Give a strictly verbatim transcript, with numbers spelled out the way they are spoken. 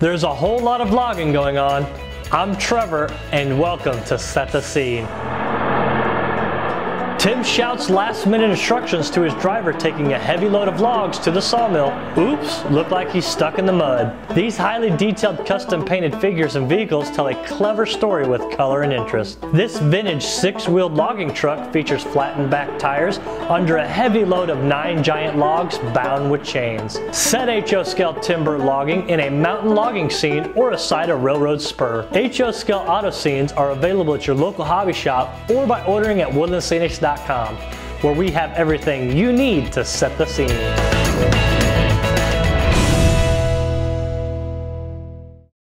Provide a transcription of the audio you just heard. There's a whole lot of vlogging going on. I'm Trevor and welcome to Set the Scene. Tim shouts last minute instructions to his driver taking a heavy load of logs to the sawmill. Oops, looked like he's stuck in the mud. These highly detailed custom painted figures and vehicles tell a clever story with color and interest. This vintage six-wheeled logging truck features flattened back tires under a heavy load of nine giant logs bound with chains. Set H O Scale timber logging in a mountain logging scene or aside a railroad spur. H O Scale auto scenes are available at your local hobby shop or by ordering at woodland scenics dot com, where we have everything you need to set the scene.